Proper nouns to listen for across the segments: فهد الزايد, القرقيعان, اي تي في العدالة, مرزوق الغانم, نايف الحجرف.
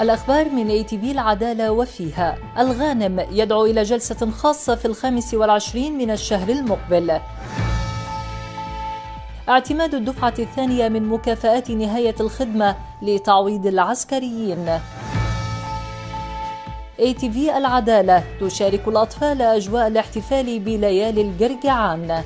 الأخبار من اي تي في العدالة، وفيها الغانم يدعو إلى جلسة خاصة في 25 من الشهر المقبل. اعتماد الدفعة الثانية من مكافآت نهاية الخدمة لتعويض العسكريين. اي تي في العدالة تشارك الأطفال أجواء الاحتفال بليالي القرقيعان.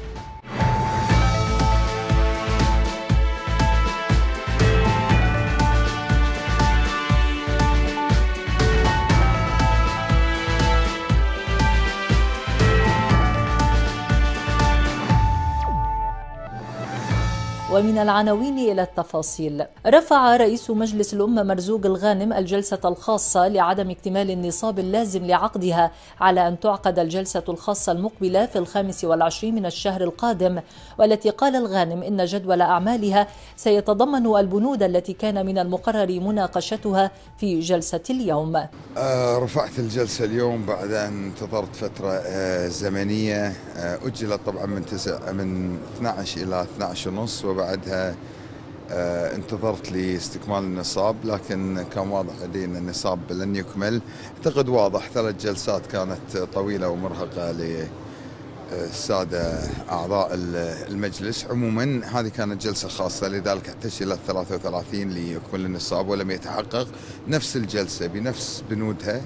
ومن العناوين إلى التفاصيل. رفع رئيس مجلس الأمة مرزوق الغانم الجلسة الخاصة لعدم اكتمال النصاب اللازم لعقدها على أن تعقد الجلسة الخاصة المقبلة في 25 من الشهر القادم، والتي قال الغانم إن جدول أعمالها سيتضمن البنود التي كان من المقرر مناقشتها في جلسة اليوم. رفعت الجلسة اليوم بعد أن انتظرت فترة زمنية أجلت طبعا من 12 إلى 12:30، وبعدها انتظرت لاستكمال النصاب، لكن كان واضح لدينا النصاب لن يكمل. اعتقد واضح 3 جلسات كانت طويلة ومرهقة للسادة أعضاء المجلس. عموما هذه كانت جلسة خاصة، لذلك احتج إلى 33 ليكمل النصاب ولم يتحقق. نفس الجلسة بنفس بنودها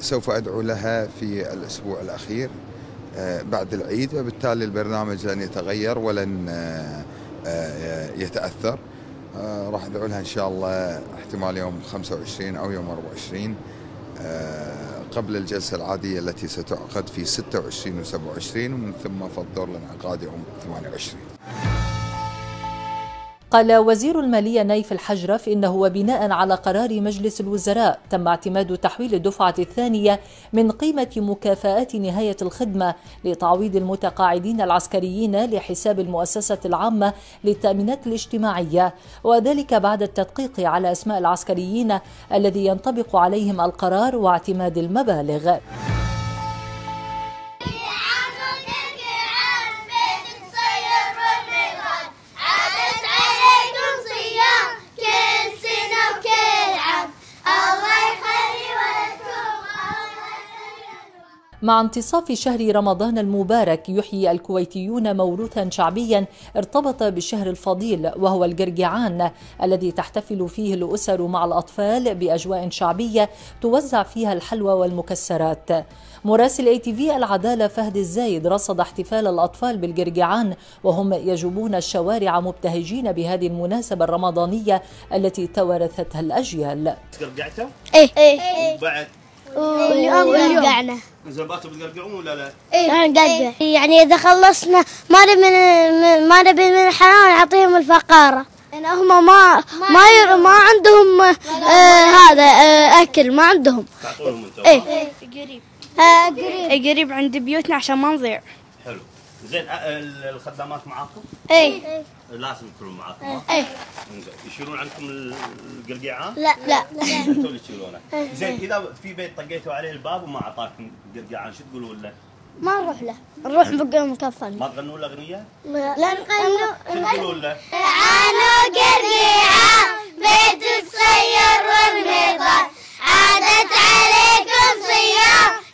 سوف أدعو لها في الأسبوع الأخير بعد العيد، وبالتالي البرنامج لن يتغير ولن يتأثر. راح أدعو لها إن شاء الله احتمال يوم 25 أو يوم 24 قبل الجلسة العادية التي ستعقد في 26 و 27، ومن ثم فالدور لانعقاد يوم 28. قال وزير المالية نايف الحجرف إنه وبناء على قرار مجلس الوزراء تم اعتماد تحويل الدفعة الثانية من قيمة مكافآت نهاية الخدمة لتعويض المتقاعدين العسكريين لحساب المؤسسة العامة للتأمينات الاجتماعية، وذلك بعد التدقيق على أسماء العسكريين الذي ينطبق عليهم القرار واعتماد المبالغ. مع انتصاف شهر رمضان المبارك يحيي الكويتيون موروثا شعبيا ارتبط بالشهر الفضيل، وهو القرقيعان الذي تحتفل فيه الأسر مع الأطفال بأجواء شعبية توزع فيها الحلوى والمكسرات. مراسل اي تي في العدالة فهد الزايد رصد احتفال الأطفال بالقرقيعان وهم يجوبون الشوارع مبتهجين بهذه المناسبة الرمضانية التي توارثتها الأجيال. قرقعتها؟ إيه. وبعد واليوم قرقعنا. زين باتوا بتقرقعون ولا لا؟ ايه نقرقع، يعني اذا خلصنا ما نبي من الحرام نعطيهم الفقاره، يعني هم ما عندهم هذا اكل، ما عندهم. تعطونهم انتم؟ ايه قريب قريب عند بيوتنا عشان ما نضيع. حلو، زين الخدامات معاكم؟ ايه لازم يكونون معاكم. ايه يشيلون عنكم القرقيعان؟ لا انتم اللي تشيلونه. زين اذا في بيت طقيتوا عليه الباب وما اعطاكم قرقيعان شو تقولون له؟ ما نروح له، نروح بقى مكفل. ما تغنون له اغنيه؟ لا نغنوا. شو تقولون له؟ عانوا قرقيعان بيت صغير ورميضان عادت عليكم صيام.